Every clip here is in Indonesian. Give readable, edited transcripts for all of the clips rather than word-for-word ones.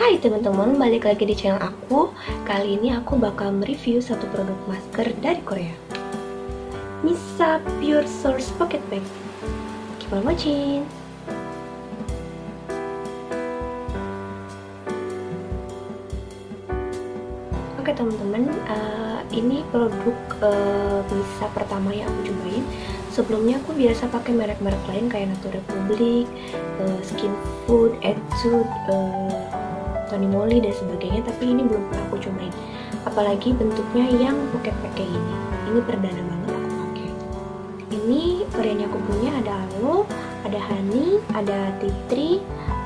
Hai teman-teman, balik lagi di channel aku. Kali ini aku bakal mereview satu produk masker dari Korea, Missha Pure Source Pocket Mask. Keep on watching. Oke teman-teman, ini produk Missha pertama yang aku cobain. Sebelumnya aku biasa pakai merek-merek lain kayak Nature Republic, Skin Food, Etude, Tony Moly dan sebagainya, tapi ini belum pernah aku cobain, apalagi bentuknya yang pocket pakai ini perdana banget aku pakai. Ini varian yang aku punya ada aloe, ada honey, ada tea tree,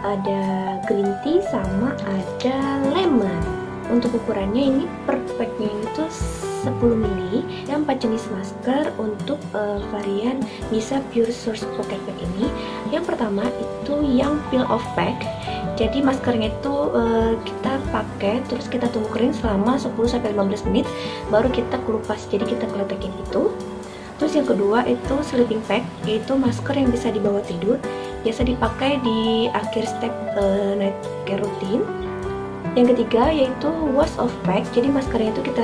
ada green tea, sama ada lemon. Untuk ukurannya ini perfectnya itu 10 mili dan 4 jenis masker untuk varian Missha Pure Source Pocket Pack ini. Yang pertama itu yang peel off pack. Jadi maskernya itu kita pakai terus kita tunggu kering selama 10-15 menit baru kita kelupas, jadi kita keletekin itu. Terus yang kedua itu sleeping pack, yaitu masker yang bisa dibawa tidur, biasa dipakai di akhir step night care routine. Yang ketiga yaitu wash off pack, jadi maskernya itu kita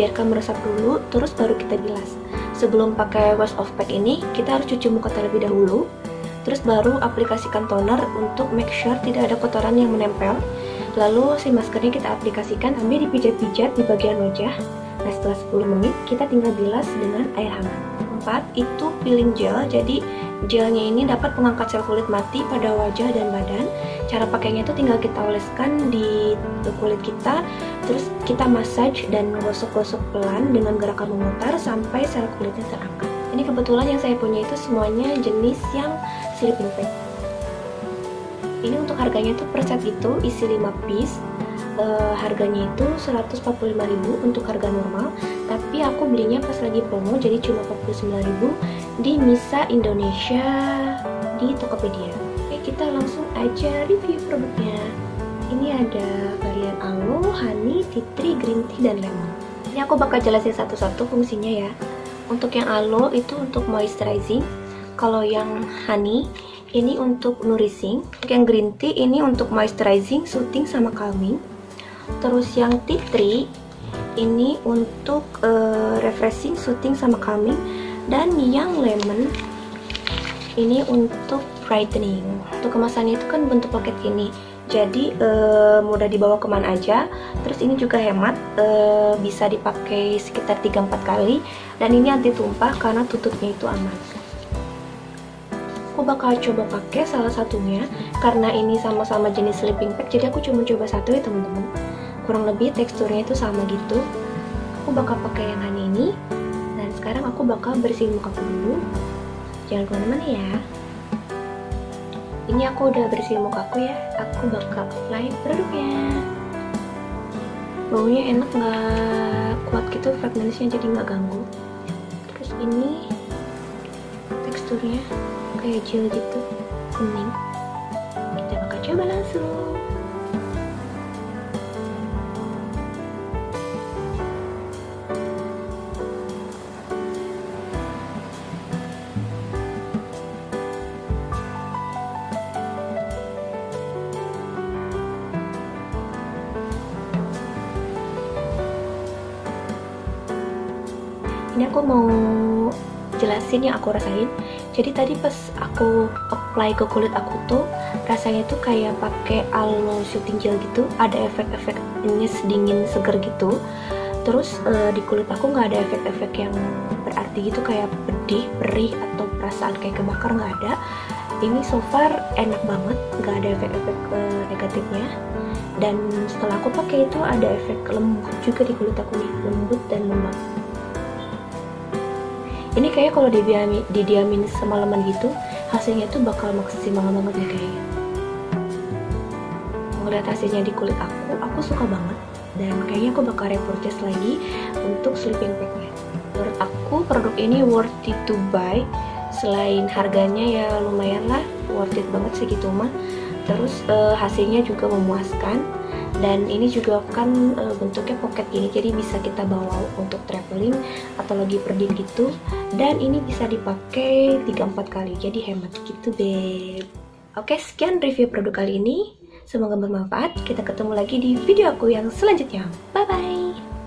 biarkan meresap dulu terus baru kita bilas. Sebelum pakai wash off pack ini kita harus cuci muka terlebih dahulu, terus baru aplikasikan toner untuk make sure tidak ada kotoran yang menempel. Lalu si maskernya kita aplikasikan, ambil dipijat-pijat di bagian wajah. Nah setelah 10 menit kita tinggal bilas dengan air hangat. Keempat itu peeling gel, jadi gelnya ini dapat mengangkat sel kulit mati pada wajah dan badan. Cara pakainya itu tinggal kita oleskan di kulit kita, terus kita massage dan gosok-gosok pelan dengan gerakan memutar sampai sel kulitnya terangkat. Ini kebetulan yang saya punya itu semuanya jenis yang sleeping pack. Ini untuk harganya itu per set itu isi 5 piece. Harganya itu 145.000 untuk harga normal, tapi aku belinya pas lagi promo jadi cuma 49.000 di Missha Indonesia di Tokopedia. Oke, kita langsung aja review produknya. Ini ada varian aloe, honey, tea tree, green tea, dan lemon. Ini aku bakal jelasin satu-satu fungsinya ya. Untuk yang aloe itu untuk moisturizing, kalau yang honey ini untuk nourishing, untuk yang green tea ini untuk moisturizing, soothing, sama calming. Terus yang tea tree ini untuk refreshing, soothing, sama calming. Dan yang lemon ini untuk brightening. Untuk kemasannya itu kan bentuk paket ini, jadi mudah dibawa kemana aja. Terus ini juga hemat, bisa dipakai sekitar 3-4 kali. Dan ini anti tumpah karena tutupnya itu aman. Aku bakal coba pakai salah satunya karena ini sama-sama jenis sleeping pack, jadi aku cuma coba satu ya teman-teman. Kurang lebih teksturnya itu sama gitu. Aku bakal pakai yang honey ini. Dan sekarang aku bakal bersihin muka dulu. Jangan kemana-mana ya. Ini aku udah bersihin mukaku ya. Aku bakal apply produknya. Baunya enak, nggak kuat gitu fragransinya, jadi nggak ganggu. Terus ini teksturnya kayak gel gitu, kuning. Kita bakal coba langsung. Ini aku mau jelasin yang aku rasain. Jadi tadi pas aku apply ke kulit aku tuh rasanya tuh kayak pakai aloe shooting gel gitu, ada efek-efek dingin seger gitu. Terus di kulit aku nggak ada efek-efek yang berarti gitu kayak pedih, perih, atau perasaan kayak kebakar, nggak ada. Ini so far enak banget, nggak ada efek-efek negatifnya. Dan setelah aku pakai itu ada efek lembut juga di kulit aku nih, lembut dan lembab. Ini kayak kalau didiamin semalaman gitu, hasilnya tuh bakal maksimal banget ya kayaknya. Ngeliat hasilnya di kulit aku suka banget. Dan kayaknya aku bakal repurchase lagi untuk sleeping packnya. Menurut aku produk ini worth it to buy. Selain harganya ya lumayan lah, worth it banget segitu mah. Terus hasilnya juga memuaskan. Dan ini juga kan bentuknya pocket gini, jadi bisa kita bawa untuk traveling atau lagi pergi gitu. Dan ini bisa dipakai 3-4 kali, jadi hemat gitu beb. Oke, sekian review produk kali ini. Semoga bermanfaat. Kita ketemu lagi di video aku yang selanjutnya. Bye-bye.